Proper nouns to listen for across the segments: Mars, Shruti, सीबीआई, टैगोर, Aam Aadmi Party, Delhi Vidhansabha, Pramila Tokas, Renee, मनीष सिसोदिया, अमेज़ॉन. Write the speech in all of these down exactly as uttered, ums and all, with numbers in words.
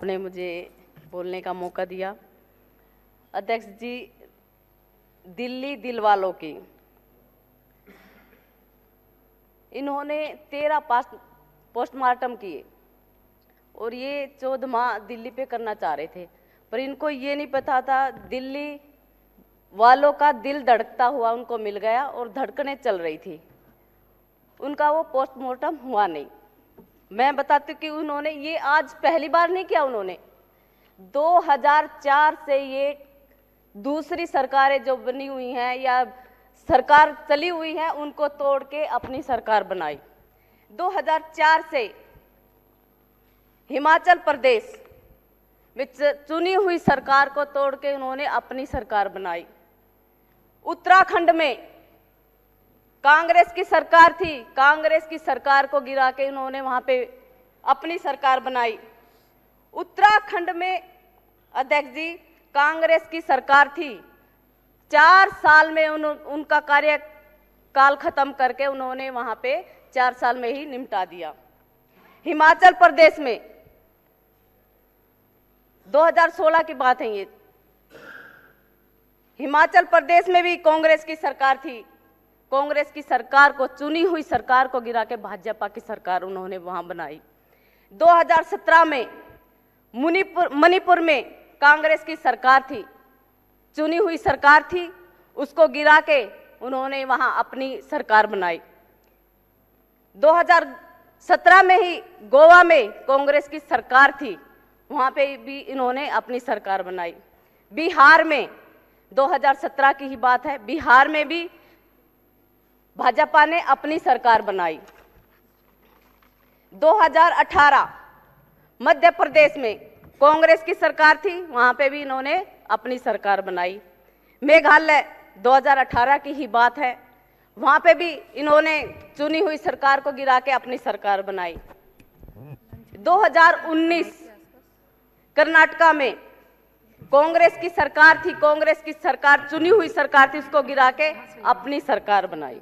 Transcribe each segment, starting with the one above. आपने मुझे बोलने का मौका दिया। अध्यक्ष जी, दिल्ली दिल वालों की, इन्होंने तेरह पास्ट पोस्टमार्टम किए और ये चौदहवां दिल्ली पे करना चाह रहे थे, पर इनको ये नहीं पता था दिल्ली वालों का दिल धड़कता हुआ उनको मिल गया और धड़कने चल रही थी, उनका वो पोस्टमार्टम हुआ नहीं। मैं बताती हूँ कि उन्होंने ये आज पहली बार नहीं किया, उन्होंने दो हज़ार चार से ये दूसरी सरकारें जो बनी हुई हैं या सरकार चली हुई है उनको तोड़ के अपनी सरकार बनाई। दो हज़ार चार से हिमाचल प्रदेश में चुनी हुई सरकार को तोड़ के उन्होंने अपनी सरकार बनाई। उत्तराखंड में कांग्रेस की सरकार थी, कांग्रेस की सरकार को गिरा के उन्होंने वहां पे अपनी सरकार बनाई। उत्तराखंड में अध्यक्ष जी कांग्रेस की सरकार थी, चार साल में उन, उनका कार्यकाल खत्म करके उन्होंने वहां पे चार साल में ही निपटा दिया। हिमाचल प्रदेश में दो हज़ार सोलह की बात है ये, हिमाचल प्रदेश में भी कांग्रेस की सरकार थी, कांग्रेस की सरकार को चुनी हुई सरकार को गिरा के भाजपा की सरकार उन्होंने वहां बनाई। दो हज़ार सत्रह में मणिपुर मणिपुर में कांग्रेस की सरकार थी, चुनी हुई सरकार थी, उसको गिरा के उन्होंने वहां अपनी सरकार बनाई। दो हज़ार सत्रह में ही गोवा में कांग्रेस की सरकार थी, वहां पे भी इन्होंने अपनी सरकार बनाई। बिहार में दो हज़ार सत्रह की ही बात है, बिहार में भी भाजपा ने अपनी सरकार बनाई। दो हज़ार अठारह मध्य प्रदेश में कांग्रेस की सरकार थी, वहां पे भी इन्होंने अपनी सरकार बनाई। मेघालय दो हज़ार अठारह की ही बात है, वहां पे भी इन्होंने चुनी हुई सरकार को गिरा के अपनी सरकार बनाई। दो हज़ार उन्नीस कर्नाटका में कांग्रेस की सरकार थी, कांग्रेस की सरकार चुनी हुई सरकार थी, उसको गिरा के अपनी सरकार बनाई।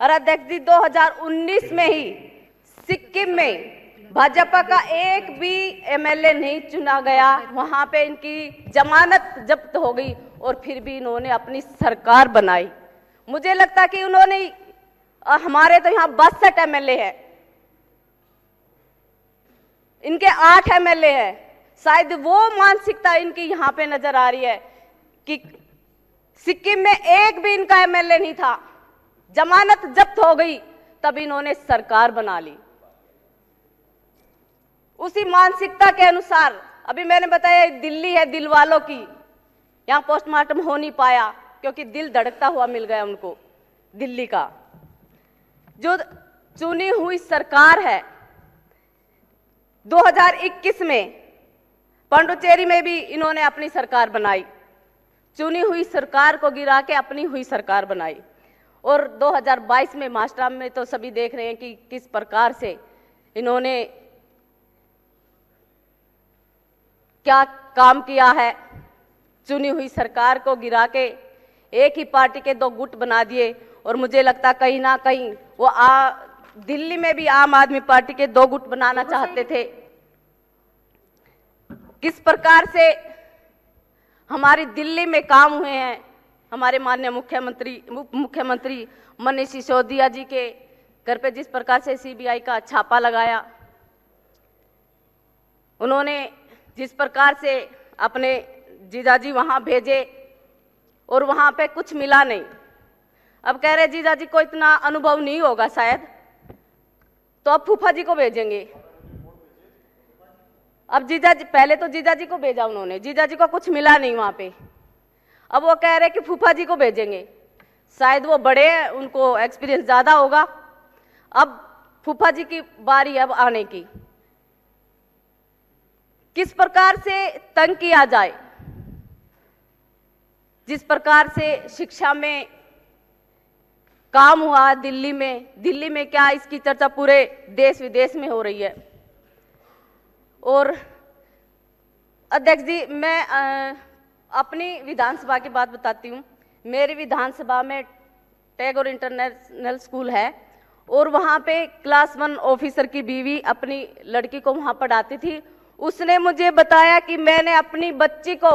और अध्यक्ष जी दो हज़ार उन्नीस में ही सिक्किम में भाजपा का एक भी एमएलए नहीं चुना गया, वहां पे इनकी जमानत जब्त हो गई और फिर भी इन्होंने अपनी सरकार बनाई। मुझे लगता कि उन्होंने, हमारे तो यहाँ बासठ एमएलए हैं, इनके आठ एमएलए हैं, शायद वो मानसिकता इनकी यहाँ पे नजर आ रही है कि सिक्किम में एक भी इनका एमएलए नहीं था, जमानत जब्त हो गई तब इन्होंने सरकार बना ली। उसी मानसिकता के अनुसार अभी मैंने बताया दिल्ली है दिल वालों की, यहाँ पोस्टमार्टम हो नहीं पाया क्योंकि दिल धड़कता हुआ मिल गया उनको दिल्ली का। जो चुनी हुई सरकार है, दो हज़ार इक्कीस में पांडुचेरी में भी इन्होंने अपनी सरकार बनाई, चुनी हुई सरकार को गिरा के अपनी हुई सरकार बनाई। और दो हज़ार बाईस में मास्टराम में तो सभी देख रहे हैं कि किस प्रकार से इन्होंने क्या काम किया है। चुनी हुई सरकार को गिरा के एक ही पार्टी के दो गुट बना दिए और मुझे लगता कहीं ना कहीं वो आ, दिल्ली में भी आम आदमी पार्टी के दो गुट बनाना चाहते थे। किस प्रकार से हमारी दिल्ली में काम हुए हैं, हमारे माननीय मुख्यमंत्री मुख्यमंत्री मनीष सिसोदिया जी के घर पे जिस प्रकार से सीबीआई का छापा लगाया, उन्होंने जिस प्रकार से अपने जीजाजी वहां भेजे और वहां पे कुछ मिला नहीं। अब कह रहे जीजाजी को इतना अनुभव नहीं होगा शायद, तो अब फूफा जी को भेजेंगे। अब जीजाजी, पहले तो जीजाजी को भेजा उन्होंने, जीजाजी को कुछ मिला नहीं वहां पे, अब वो कह रहे कि फूफा जी को भेजेंगे, शायद वो बड़े हैं, उनको एक्सपीरियंस ज्यादा होगा, अब फूफा जी की बारी अब आने की। किस प्रकार से तंग किया जाए, जिस प्रकार से शिक्षा में काम हुआ दिल्ली में, दिल्ली में क्या इसकी चर्चा पूरे देश विदेश में हो रही है। और अध्यक्ष जी मैं आ, अपनी विधानसभा की बात बताती हूँ। मेरी विधानसभा में टैगोर इंटरनेशनल स्कूल है और वहाँ पे क्लास वन ऑफिसर की बीवी अपनी लड़की को वहाँ पढ़ाती थी उसने मुझे बताया कि मैंने अपनी बच्ची को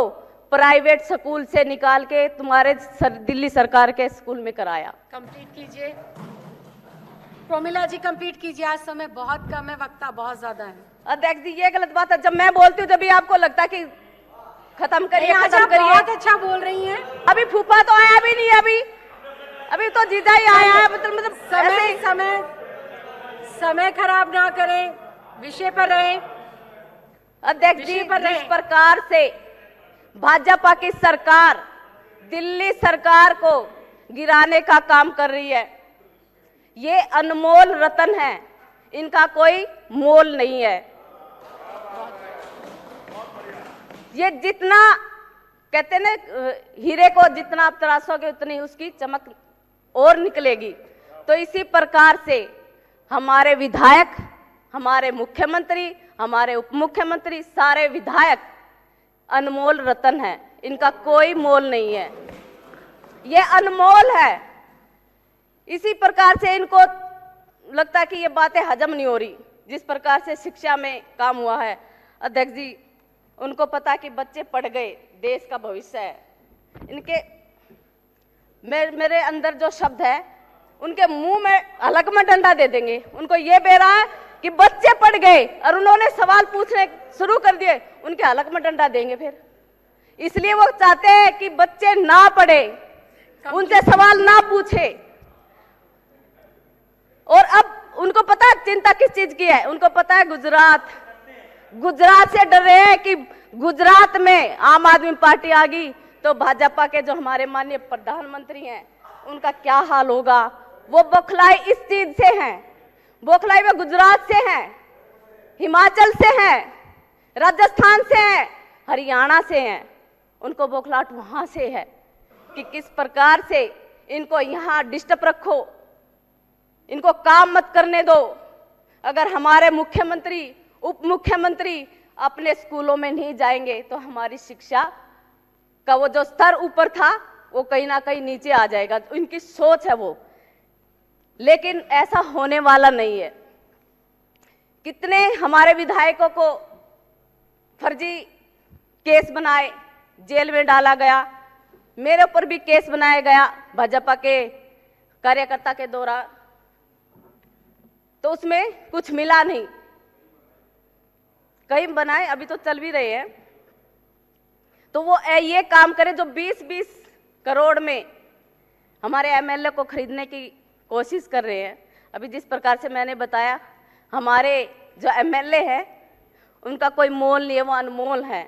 प्राइवेट स्कूल से निकाल के तुम्हारे दिल्ली सरकार के स्कूल में कराया। कंप्लीट कीजिए प्रमिला जी, कंप्लीट कीजिए, आज समय बहुत कम है, वक्ता बहुत ज्यादा है। अध्यक्ष जी ये गलत बात है, जब मैं बोलती हूँ तभी आपको लगता है कि खत्म करिए खत्म करिए। बहुत अच्छा बोल रही हैं। अभी फूफा तो आया भी नहीं, अभी अभी तो जीजा ही आया है। मतलब मतलब समय समय समय खराब ना करें, विषय पर रहें। अध्यक्ष जी जिस प्रकार से भाजपा की सरकार दिल्ली सरकार को गिराने का काम कर रही है, ये अनमोल रतन है, इनका कोई मोल नहीं है। ये जितना कहते ना हीरे को जितना आप तराशोगे उतनी उसकी चमक और निकलेगी, तो इसी प्रकार से हमारे विधायक, हमारे मुख्यमंत्री, हमारे उप मुख्यमंत्री, सारे विधायक अनमोल रतन है, इनका कोई मोल नहीं है, ये अनमोल है। इसी प्रकार से इनको लगता है कि ये बातें हजम नहीं हो रही। जिस प्रकार से शिक्षा में काम हुआ है अध्यक्ष जी, उनको पता कि बच्चे पढ़ गए देश का भविष्य है। इनके मेरे मेरे अंदर जो शब्द है उनके मुंह में अलग में डंडा दे देंगे। उनको ये बेरा है कि बच्चे पढ़ गए और उन्होंने सवाल पूछने शुरू कर दिए, उनके अलग में डंडा देंगे। फिर इसलिए वो चाहते हैं कि बच्चे ना पढ़े, उनसे सवाल ना पूछे। और अब उनको पता है चिंता किस चीज की है, उनको पता है गुजरात, गुजरात से डर रहे हैं कि गुजरात में आम आदमी पार्टी आ गई तो भाजपा के जो हमारे माननीय प्रधानमंत्री हैं उनका क्या हाल होगा। वो बौखलाए इस चीज से हैं, बौखलाए वे गुजरात से हैं, हिमाचल से हैं, राजस्थान से हैं, हरियाणा से हैं। उनको बौखलाहट वहां से है कि किस प्रकार से इनको यहाँ डिस्टर्ब रखो, इनको काम मत करने दो। अगर हमारे मुख्यमंत्री, उप मुख्यमंत्री अपने स्कूलों में नहीं जाएंगे तो हमारी शिक्षा का वो जो स्तर ऊपर था वो कहीं ना कहीं नीचे आ जाएगा, उनकी सोच है वो। लेकिन ऐसा होने वाला नहीं है। कितने हमारे विधायकों को फर्जी केस बनाए, जेल में डाला गया। मेरे ऊपर भी केस बनाया गया भाजपा के कार्यकर्ता के दौरान, तो उसमें कुछ मिला नहीं। कई बनाए अभी तो चल भी रहे हैं। तो वो ये काम करे जो बीस बीस करोड़ में हमारे एमएलए को खरीदने की कोशिश कर रहे हैं। अभी जिस प्रकार से मैंने बताया हमारे जो एमएलए हैं उनका कोई मोल नहीं है, वो अनमोल है।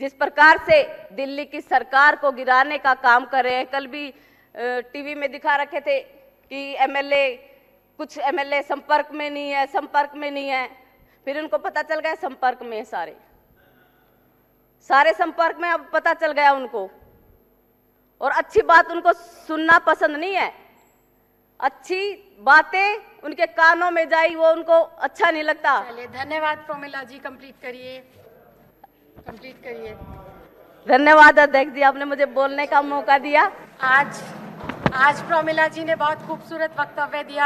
जिस प्रकार से दिल्ली की सरकार को गिराने का काम कर रहे हैं, कल भी टीवी में दिखा रखे थे कि एमएलए, कुछ एमएलए संपर्क में नहीं है, संपर्क में नहीं है। फिर उनको पता चल गया संपर्क में सारे सारे संपर्क में अब पता चल गया उनको। और अच्छी बात उनको सुनना पसंद नहीं है, अच्छी बातें उनके कानों में जाई वो उनको अच्छा नहीं लगता। चलिए धन्यवाद प्रमिला जी, कंप्लीट करिए, कंप्लीट करिए। धन्यवाद अध्यक्ष जी, आपने मुझे बोलने का मौका दिया। आज आज प्रमिला जी ने बहुत खूबसूरत वक्तव्य दिया।